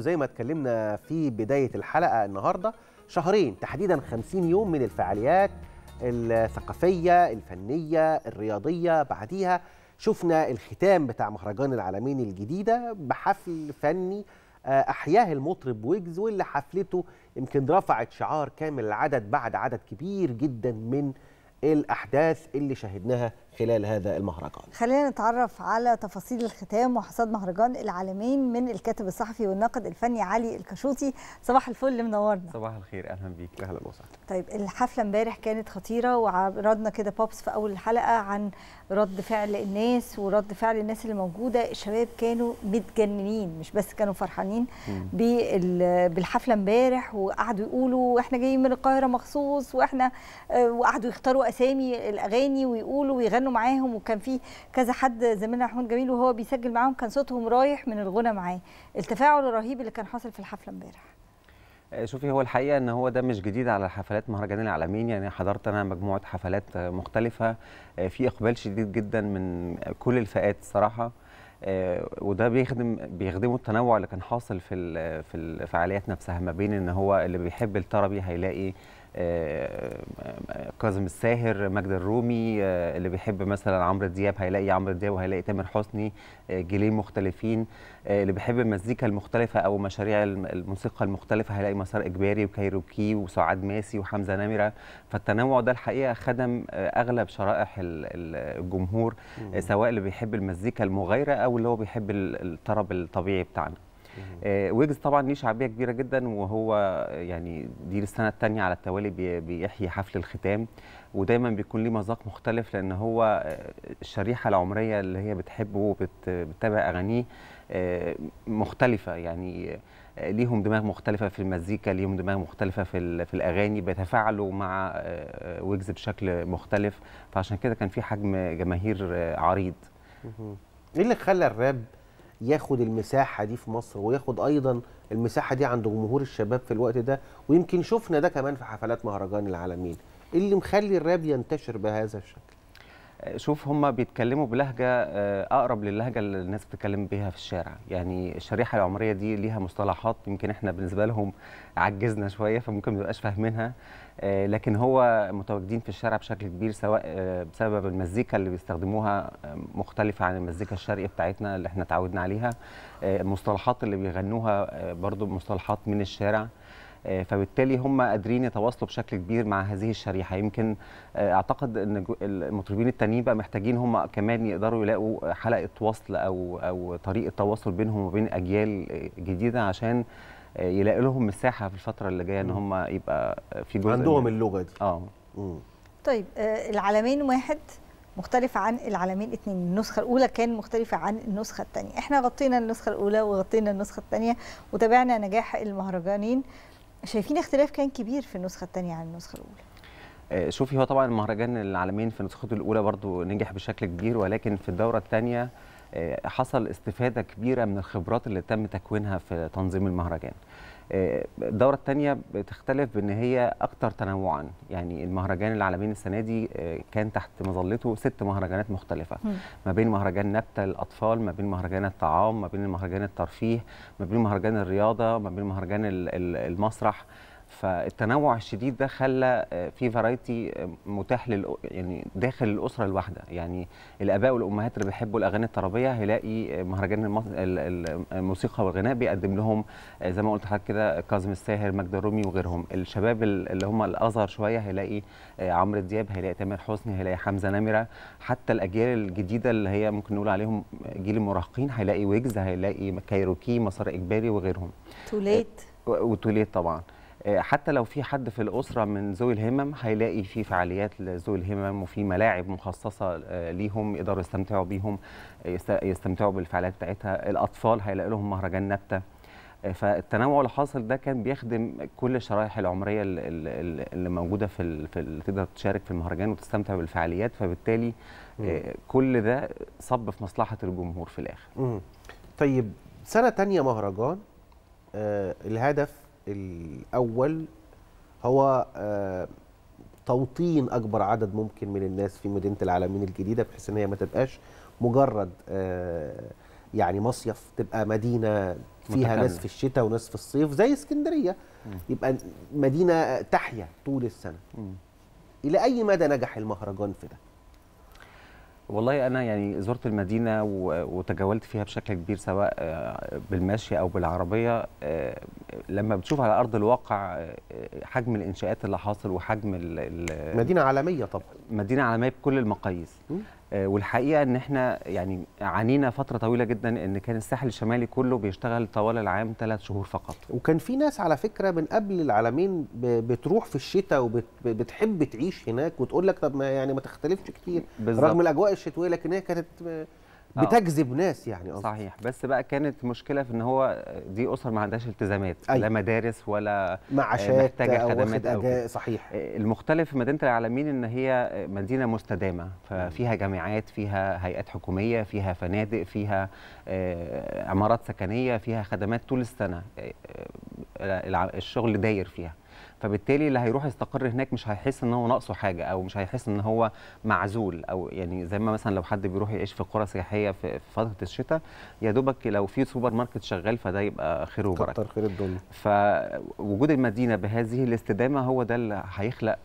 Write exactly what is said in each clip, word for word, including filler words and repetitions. فاتوا زي ما اتكلمنا في بداية الحلقة النهاردة شهرين تحديدا خمسين يوم من الفعاليات الثقافية الفنية الرياضية. بعديها شفنا الختام بتاع مهرجان العالمين الجديدة بحفل فني أحياه المطرب ويجزو، واللي حفلته يمكن رفعت شعار كامل العدد بعد عدد كبير جدا من الأحداث اللي شاهدناها خلال هذا المهرجان. خلينا نتعرف على تفاصيل الختام وحصاد مهرجان العالمين من الكاتب الصحفي والناقد الفني علي الكشوطي. صباح الفل اللي منورنا. صباح الخير، اهلا بيك. اهلا وسهلا. طيب الحفله امبارح كانت خطيره، وعرضنا كده بوبس في اول الحلقه عن رد فعل الناس ورد فعل الناس اللي موجوده. الشباب كانوا متجننين، مش بس كانوا فرحانين بالحفله امبارح، وقعدوا يقولوا احنا جايين من القاهره مخصوص، واحنا وقعدوا يختاروا اسامي الاغاني ويقولوا ويغنوا معاهم. وكان في كذا حد زميلنا محمود جميل وهو بيسجل معاهم كان صوتهم رايح من الغنى معاه. التفاعل الرهيب اللي كان حاصل في الحفله امبارح. شوفي، هو الحقيقه ان هو ده مش جديد على حفلات مهرجان العالمين، يعني حضرت انا مجموعه حفلات مختلفه في اقبال شديد جدا من كل الفئات الصراحه، وده بيخدم بيخدموا التنوع اللي كان حاصل في في الفعاليات نفسها، ما بين ان هو اللي بيحب الطربي هيلاقي كاظم الساهر، ماجد الرومي، اللي بيحب مثلا عمرو دياب هيلاقي عمرو دياب وهيلاقي تامر حسني، جيلين مختلفين، اللي بيحب المزيكا المختلفه او مشاريع الموسيقى المختلفه هيلاقي مصر اجباري وكايروكي وسعاد ماسي وحمزه نمره. فالتنوع ده الحقيقه خدم اغلب شرائح الجمهور، سواء اللي بيحب المزيكا المغايره او اللي هو بيحب الطرب الطبيعي بتاعنا. ويجز طبعا ليه شعبيه كبيره جدا، وهو يعني دي السنه الثانيه على التوالي بيحيي حفل الختام، ودايما بيكون ليه مذاق مختلف، لان هو الشريحه العمريه اللي هي بتحبه وبتتابع اغانيه مختلفه، يعني ليهم دماغ مختلفه في المزيكا، ليهم دماغ مختلفه في في الاغاني، بيتفاعلوا مع ويجز بشكل مختلف، فعشان كده كان في حجم جماهير عريض. ايه اللي خلى الراب ياخد المساحة دي في مصر، وياخد أيضا المساحة دي عند جمهور الشباب في الوقت ده، ويمكن شفنا ده كمان في حفلات مهرجان العالمين؟ اللي مخلي الراب ينتشر بهذا الشكل؟ شوف، هم بيتكلموا بلهجة أقرب للهجة اللي الناس بتتكلم بيها في الشارع، يعني الشريحة العمرية دي ليها مصطلحات يمكن احنا بالنسبة لهم عجزنا شوية، فممكن ما نبقاش فاهمينها، لكن هو متواجدين في الشارع بشكل كبير، سواء بسبب المزيكا اللي بيستخدموها مختلفة عن المزيكا الشرقي بتاعتنا اللي احنا تعودنا عليها، المصطلحات اللي بيغنوها برضو مصطلحات من الشارع، فبالتالي هم قادرين يتواصلوا بشكل كبير مع هذه الشريحه. يمكن اعتقد ان المطربين التانيين بقى محتاجين هم كمان يقدروا يلاقوا حلقه وصل او او طريقه تواصل بينهم وبين اجيال جديده، عشان يلاقي لهم مساحه في الفتره اللي جايه ان هم يبقى في جزء عندهم اللغه دي. اه مم. طيب العالمين واحد مختلف عن العالمين اتنين، النسخة الأولى كان مختلفة عن النسخة الثانية، احنا غطينا النسخة الأولى وغطينا النسخة الثانية وتابعنا نجاح المهرجانين، شايفين اختلاف كان كبير في النسخة الثانية عن النسخة الأولى؟ شوفي، هو طبعا مهرجان العالمين في نسخته الأولى برضو نجح بشكل كبير، ولكن في الدورة الثانية حصل استفادة كبيرة من الخبرات اللي تم تكوينها في تنظيم المهرجان. الدورة الثانية بتختلف بأن هي أكثر تنوعا، يعني المهرجان العالمين السنة دي كان تحت مظلته ست مهرجانات مختلفة، ما بين مهرجان نبتة للأطفال، ما بين مهرجان الطعام، ما بين مهرجان الترفيه، ما بين مهرجان الرياضة، ما بين مهرجان المسرح. فالتنوع الشديد ده خلى في فرايتي متاح لل يعني داخل الاسره الواحده، يعني الاباء والامهات اللي بيحبوا الاغاني الطربيه هيلاقي مهرجان الموسيقى والغناء بيقدم لهم زي ما قلت لحضرتك كده كاظم الساهر، ماجد الرومي وغيرهم. الشباب اللي هم الاصغر شويه هيلاقي عمرو دياب، هيلاقي تامر حسني، هيلاقي حمزه نمره. حتى الاجيال الجديده اللي هي ممكن نقول عليهم جيل المراهقين هيلاقي ويجز، هيلاقي كايروكي، مسار اجباري وغيرهم. توليت وتوليت طبعا. حتى لو في حد في الأسرة من ذوي الهمم هيلاقي في فعاليات لذوي الهمم، وفي ملاعب مخصصة ليهم يقدروا يستمتعوا بيهم، يستمتعوا بالفعاليات بتاعتها. الأطفال هيلاقي لهم مهرجان نبتة. فالتنوع اللي حاصل ده كان بيخدم كل الشرائح العمرية اللي موجودة في اللي تقدر تشارك في المهرجان وتستمتع بالفعاليات، فبالتالي مم. كل ده صب في مصلحة الجمهور في الآخر. مم. طيب سنة تانية مهرجان، آه الهدف الأول هو توطين أكبر عدد ممكن من الناس في مدينة العالمين الجديدة، بحيث إن هي ما تبقاش مجرد يعني مصيف، تبقى مدينه فيها متكلم. ناس في الشتاء وناس في الصيف زي اسكندريه، يبقى مدينه تحيا طول السنه. م. الى اي مدى نجح المهرجان في ده؟ والله انا يعني زرت المدينه وتجولت فيها بشكل كبير سواء بالمشي او بالعربيه، لما بتشوف على ارض الواقع حجم الانشاءات اللي حاصل وحجم مدينه عالميه، طبعا مدينه عالميه بكل المقاييس. والحقيقه ان احنا يعني عانينا فتره طويله جدا، ان كان الساحل الشمالي كله بيشتغل طوال العام ثلاث شهور فقط. وكان في ناس على فكره من قبل العالمين بتروح في الشتاء وبتحب تعيش هناك وتقول لك طب ما يعني ما تختلفش كتير بالزبط. رغم الاجواء الشتويه لكن هي كانت بتجذب ناس يعني أصلاً. صحيح، بس بقى كانت مشكله في ان هو دي اسر ما عندهاش التزامات، أي. لا مدارس ولا محتاجه خدمات أو أو صحيح. المختلف في مدينه العالمين ان هي مدينه مستدامه، ففيها جامعات، فيها هيئات حكوميه، فيها فنادق، فيها عمارات سكنيه، فيها خدمات طول السنه، الشغل داير فيها، فبالتالي اللي هيروح يستقر هناك مش هيحس ان هو ناقصه حاجه او مش هيحس ان هو معزول، او يعني زي ما مثلا لو حد بيروح يعيش في قرى سياحيه في فتره الشتاء يا دوبك لو في سوبر ماركت شغال فده يبقى خير وبركه، كتر خير الدنيا. فوجود المدينه بهذه الاستدامه هو ده اللي هيخلق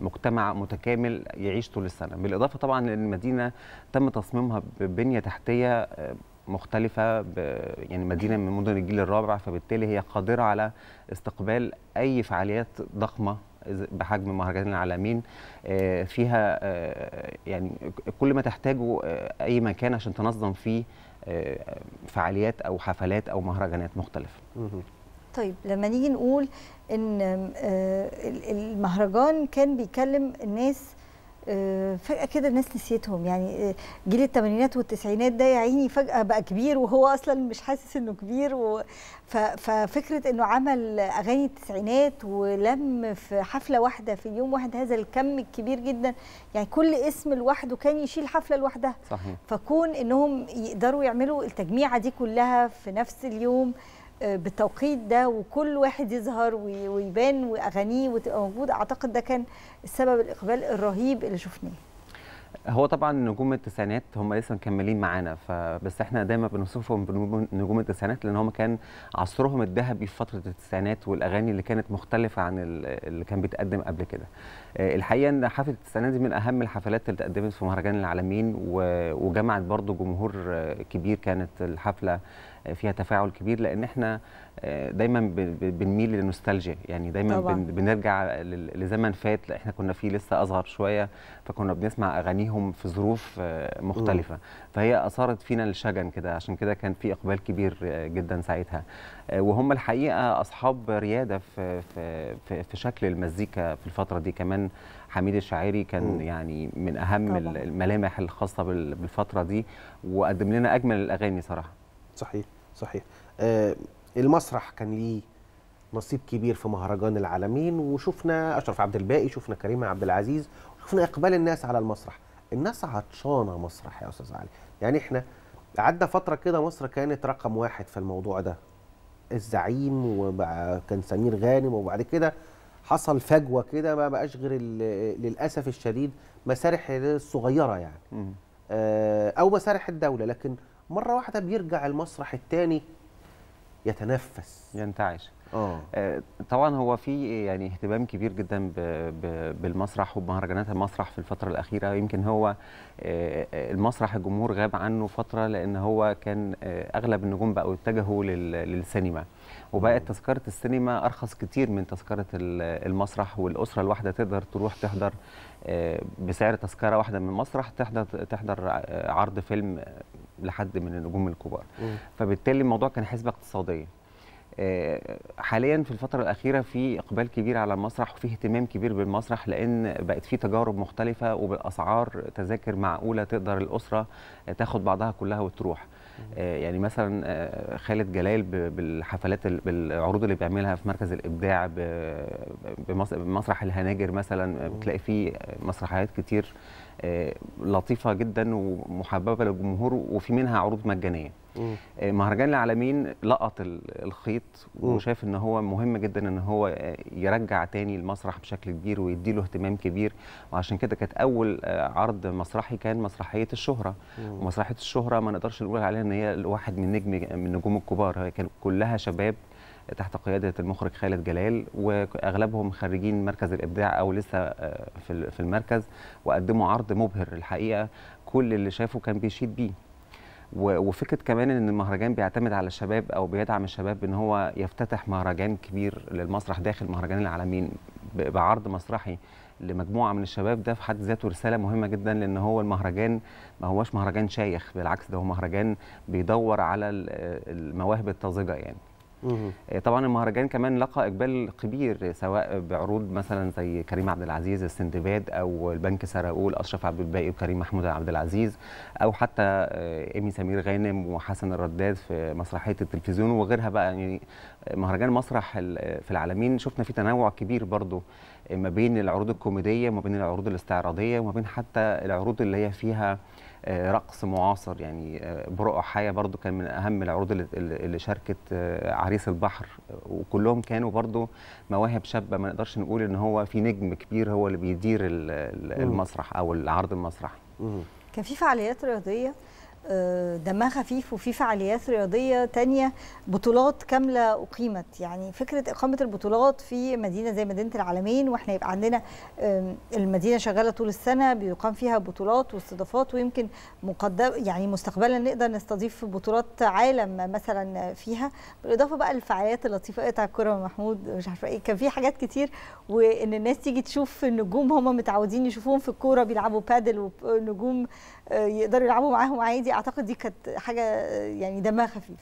مجتمع متكامل يعيش طول السنه، بالاضافه طبعا لان المدينه تم تصميمها ببنيه تحتيه مختلفة، يعني مدينة من مدن الجيل الرابع، فبالتالي هي قادرة على استقبال أي فعاليات ضخمة بحجم مهرجان العالمين، فيها يعني كل ما تحتاجه أي مكان عشان تنظم فيه فعاليات أو حفلات أو مهرجانات مختلفة. طيب لما نيجي نقول إن المهرجان كان بيكلم الناس فجأة كده، الناس نسيتهم، يعني جيل الثمانينات والتسعينات ده يا عيني فجأة بقى كبير وهو أصلا مش حاسس إنه كبير، و... ففكرة إنه عمل أغاني التسعينات ولم في حفلة واحدة في يوم واحد هذا الكم الكبير جدا، يعني كل اسم لوحده كان يشيل حفلة لوحدها. صحيح. فكون إنهم يقدروا يعملوا التجميعة دي كلها في نفس اليوم بالتوقيت ده وكل واحد يظهر ويبان واغانيه وتبقى موجوده، اعتقد ده كان السبب الاقبال الرهيب اللي شفناه. هو طبعا نجوم التسعينات هم لسه مكملين معانا، فبس احنا دايما بنوصفهم بنجوم التسعينات لان هم كان عصرهم الذهبي في فتره التسعينات، والاغاني اللي كانت مختلفه عن اللي كان بيتقدم قبل كده. الحقيقه ان حفله التسعينات دي من اهم الحفلات اللي اتقدمت في مهرجان العالمين، وجمعت برضو جمهور كبير، كانت الحفله فيها تفاعل كبير، لان احنا دايما بنميل للنوستالجيا، يعني دايما طبعا. بنرجع لزمن فات، احنا كنا فيه لسه اصغر شويه فكنا بنسمع اغانيهم في ظروف مختلفه، فهي اثارت فينا الشجن كده، عشان كده كان في اقبال كبير جدا ساعتها. وهم الحقيقه اصحاب رياده في في في شكل المزيكا في الفتره دي، كمان حميد الشعيري كان مم. يعني من اهم طبعا. الملامح الخاصه بالفتره دي، وقدم لنا اجمل الاغاني صراحه. صحيح صحيح. آه المسرح كان ليه نصيب كبير في مهرجان العالمين، وشفنا أشرف عبد الباقي، شفنا كريمة عبد العزيز، شفنا إقبال الناس على المسرح. الناس عطشانة مسرح يا أستاذ علي، يعني إحنا عدى فترة كده مصر كانت رقم واحد في الموضوع ده، الزعيم وكان سمير غانم، وبعد كده حصل فجوة كده ما بقاش غير للأسف الشديد مسارح الصغيرة يعني آه أو مسارح الدولة، لكن مرة واحدة بيرجع المسرح الثاني يتنفس ينتعش. أوه. طبعا هو في يعني اهتمام كبير جدا بالمسرح وبمهرجانات المسرح في الفتره الاخيره، يمكن هو المسرح الجمهور غاب عنه فتره لان هو كان اغلب النجوم بقوا يتجهوا للسينما، وبقت تذكره السينما ارخص كتير من تذكره المسرح، والاسره الواحده تقدر تروح تحضر بسعر تذكره واحده من المسرح تحضر تحضر عرض فيلم لحد من النجوم الكبار. مم. فبالتالي الموضوع كان حسبه اقتصاديه. حاليا في الفتره الاخيره في اقبال كبير على المسرح وفي اهتمام كبير بالمسرح، لان بقت في تجارب مختلفه وباسعار تذاكر معقوله تقدر الاسره تاخد بعضها كلها وتروح. يعني مثلا خالد جلال بالحفلات بالعروض اللي بيعملها في مركز الإبداع بمسرح الهناجر مثلا، بتلاقي فيه مسرحيات كتير لطيفه جدا ومحببه للجمهور، وفي منها عروض مجانيه. مهرجان العالمين لقط الخيط وشاف ان هو مهم جدا ان هو يرجع تاني المسرح بشكل كبير ويديله اهتمام كبير، وعشان كده كانت اول عرض مسرحي كان مسرحيه الشهره. ومسرحيه الشهره ما نقدرش نقول عليها ان هي واحد من نجم من نجوم الكبار، هي كان كلها شباب تحت قياده المخرج خالد جلال، واغلبهم خريجين مركز الابداع او لسه في المركز، وقدموا عرض مبهر الحقيقه، كل اللي شافه كان بيشيد بيه. وفكره كمان ان المهرجان بيعتمد على الشباب او بيدعم الشباب ان هو يفتتح مهرجان كبير للمسرح داخل مهرجان العالمين بعرض مسرحي لمجموعه من الشباب، ده في حد ذاته رساله مهمه جدا، لان هو المهرجان ما هوش مهرجان شيخ، بالعكس ده هو مهرجان بيدور على المواهب الطازجه يعني. طبعا المهرجان كمان لقى اقبال كبير، سواء بعروض مثلا زي كريم عبد العزيز السندباد، او البنك سراقول اشرف عبد الباقي وكريم محمود عبد العزيز، او حتى ايمي سمير غانم وحسن الرداد في مسرحيه التلفزيون وغيرها بقى. يعني مهرجان مسرح في العالمين شفنا فيه تنوع كبير برضو ما بين العروض الكوميديه وما بين العروض الاستعراضيه وما بين حتى العروض اللي هي فيها رقص معاصر. يعني برقع حية برضو كان من أهم العروض اللي شاركت عريس البحر، وكلهم كانوا برضو مواهب شابة، ما نقدرش نقول إن هو في نجم كبير هو اللي بيدير المسرح أو العرض المسرحي. كان في فعاليات رياضية دمها خفيف، وفي فعاليات رياضية تانية، بطولات كاملة أقيمت. يعني فكرة إقامة البطولات في مدينة زي مدينة العالمين، وإحنا يبقى عندنا المدينة شغالة طول السنة بيقام فيها بطولات واستضافات، ويمكن مقدم يعني مستقبلا نقدر نستضيف بطولات عالم مثلا فيها، بالإضافة بقى للفعاليات اللطيفة بتاع الكورة ومحمود مش عارفة إيه، كان في حاجات كتير، وإن الناس تيجي تشوف النجوم هم متعودين يشوفوهم في الكورة بيلعبوا بادل، ونجوم يقدروا يلعبوا معاهم عادي. اعتقد دي كانت حاجه يعني دمها خفيف.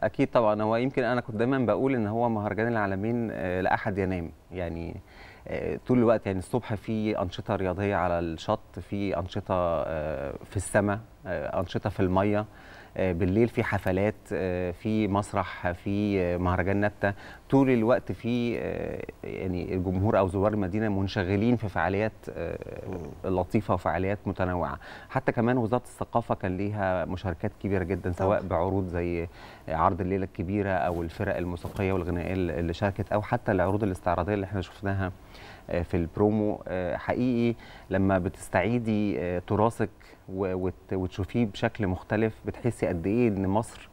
اكيد طبعا، هو يمكن انا كنت دايما بقول ان هو مهرجان العالمين لا احد ينام، يعني طول الوقت، يعني الصبح في انشطه رياضيه على الشط، في انشطه في السماء، انشطه في الميه، بالليل في حفلات، في مسرح، في مهرجان نبتة، طول الوقت في يعني الجمهور أو زوار المدينة منشغلين في فعاليات لطيفة وفعاليات متنوعة. حتى كمان وزارة الثقافة كان ليها مشاركات كبيرة جدا، سواء بعروض زي عرض الليلة الكبيرة أو الفرق الموسيقية والغنائية اللي شاركت، أو حتى العروض الاستعراضية اللي احنا شفناها في البرومو. حقيقي لما بتستعيدي تراثك وتشوفيه بشكل مختلف بتحسي قد ايه ان مصر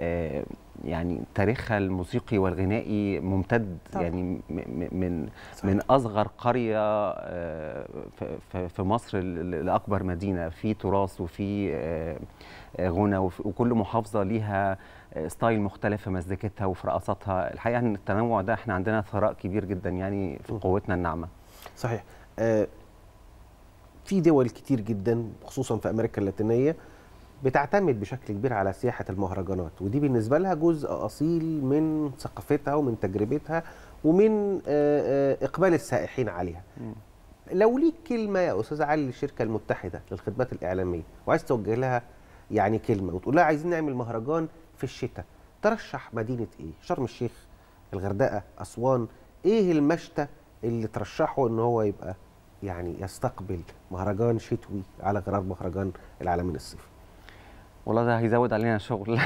آه يعني تاريخها الموسيقي والغنائي ممتد. طبعا. يعني من صحيح. من اصغر قريه آه في مصر لاكبر مدينه، في تراث وفي آه غنى، وكل محافظه ليها ستايل مختلف في مزيكتها وفي رقصاتها. الحقيقه ان التنوع ده احنا عندنا ثراء كبير جدا يعني في قوتنا الناعمه. صحيح. آه في دول كتير جدا خصوصا في امريكا اللاتينيه بتعتمد بشكل كبير على سياحه المهرجانات، ودي بالنسبه لها جزء اصيل من ثقافتها ومن تجربتها ومن اقبال السائحين عليها. م. لو ليك كلمه يا استاذ علي للشركه المتحده للخدمات الاعلاميه وعايز توجه لها يعني كلمه وتقول لها عايزين نعمل مهرجان في الشتاء، ترشح مدينه ايه؟ شرم الشيخ، الغردقه، اسوان، ايه المشتى اللي ترشحه ان هو يبقى يعني يستقبل مهرجان شتوي على غرار مهرجان العالمين الصيفي؟ والله ده هيزود علينا شغل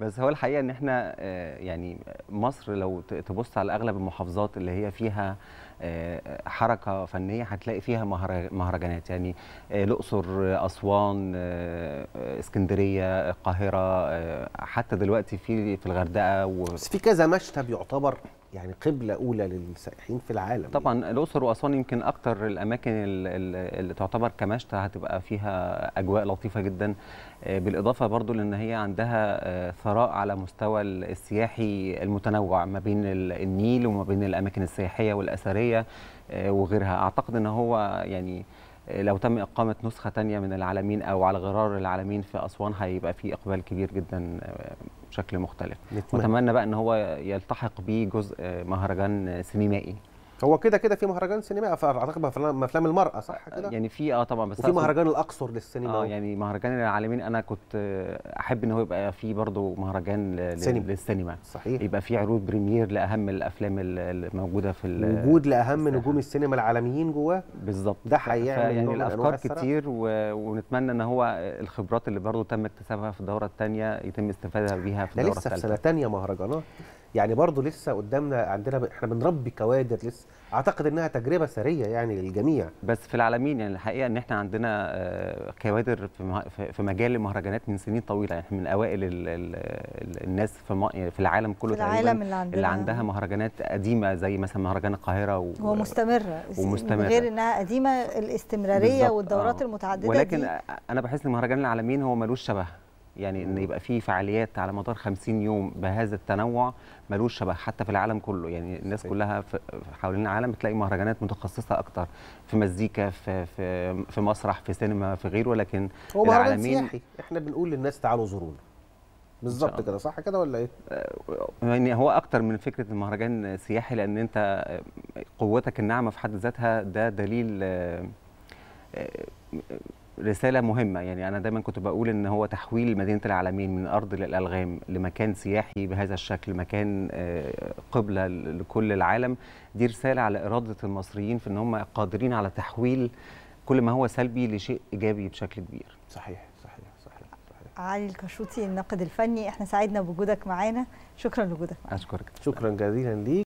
بس هو الحقيقه ان احنا يعني مصر لو تبص على اغلب المحافظات اللي هي فيها حركه فنيه هتلاقي فيها مهرجانات، يعني الاقصر، اسوان، اسكندريه، القاهره، حتى دلوقتي في في الغردقه و... بس في كذا مشتى بيعتبر يعني قبلة أولى للسائحين في العالم. طبعا يعني. الأقصر وأسوان يمكن أكتر الأماكن اللي تعتبر كمشتى هتبقى فيها أجواء لطيفة جدا، بالإضافة برضو لأن هي عندها ثراء على مستوى السياحي المتنوع ما بين النيل وما بين الأماكن السياحية والأثرية وغيرها. أعتقد أن هو يعني لو تم إقامة نسخة تانية من العالمين أو على غرار العالمين في أسوان هيبقى فيه إقبال كبير جدا بشكل مختلف. نتمنى بقى أن هو يلتحق بيه جزء مهرجان سينمائي. هو كده كده في مهرجان سينما، فاعتقد افلام المرأة صح كده يعني في اه طبعا، بس وفي مهرجان الأقصر للسينما اه يعني مهرجان العالمين انا كنت احب ان هو يبقى في برضه مهرجان للسينما صحيح، يبقى في عروض بريمير لاهم الافلام الموجوده في وجود لاهم نجوم السينما العالميين جواه بالظبط ده حقيقه يعني الافكار كتير و... ونتمنى ان هو الخبرات اللي برضه تم اكتسابها في الدوره الثانيه يتم استفادتها بيها في الدوره الثالثه. لسه في سنه ثانيه مهرجانات يعني برضه لسه قدامنا، عندنا احنا بنربي كوادر لسه، اعتقد انها تجربه سريه يعني للجميع. بس في العالمين يعني الحقيقه ان احنا عندنا كوادر في مجال المهرجانات من سنين طويله، يعني من اوائل الناس في في العالم كله العالم اللي, اللي عندها مهرجانات قديمه زي مثلا مهرجان القاهره و... ومستمره ومستمره غير انها قديمه الاستمراريه والدورات آه. المتعدده ولكن دي. انا بحس ان مهرجان العالمين هو ملوش شبه، يعني ان يبقى في فعاليات على مدار خمسين يوم بهذا التنوع ملوش شبه حتى في العالم كله، يعني الناس كلها حوالين العالم بتلاقي مهرجانات متخصصه اكتر في مزيكا في في, في مسرح في سينما في غيره، لكن هو مهرجان سياحي احنا بنقول للناس تعالوا زورونا بالظبط كده صح كده ولا ايه؟ يعني هو اكتر من فكره المهرجان سياحي، لان انت قوتك الناعمه في حد ذاتها ده دليل رسالة مهمة. يعني أنا دايما كنت بقول إن هو تحويل مدينة العالمين من أرض للألغام لمكان سياحي بهذا الشكل، مكان قبلة لكل العالم، دي رسالة على إرادة المصريين في إن هم قادرين على تحويل كل ما هو سلبي لشيء إيجابي بشكل كبير. صحيح صحيح صحيح صحيح. علي الكشوطي الناقد الفني، إحنا سعدنا بوجودك معانا، شكرا لوجودك. أشكرك، شكرا جزيلا ليك.